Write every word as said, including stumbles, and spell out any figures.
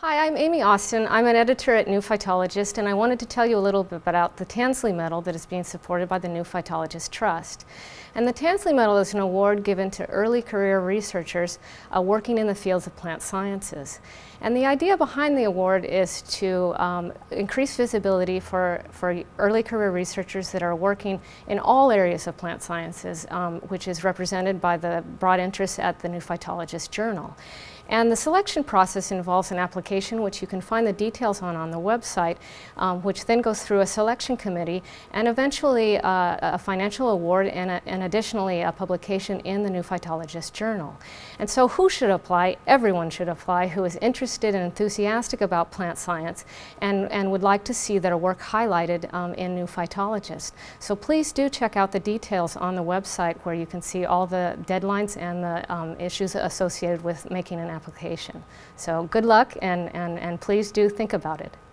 Hi, I'm Amy Austin. I'm an editor at New Phytologist, and I wanted to tell you a little bit about the Tansley Medal that is being supported by the New Phytologist Trust. And the Tansley Medal is an award given to early career researchers uh, working in the fields of plant sciences. And the idea behind the award is to um, increase visibility for, for early career researchers that are working in all areas of plant sciences, um, which is represented by the broad interest at the New Phytologist Journal. And the selection process involves an application which you can find the details on on the website, um, which then goes through a selection committee and eventually uh, a financial award and, a, and additionally a publication in the New Phytologist Journal. And so who should apply? Everyone should apply who is interested and enthusiastic about plant science and, and would like to see their work highlighted um, in New Phytologist. So please do check out the details on the website where you can see all the deadlines and the um, issues associated with making an application. So good luck, and And, and, and please do think about it.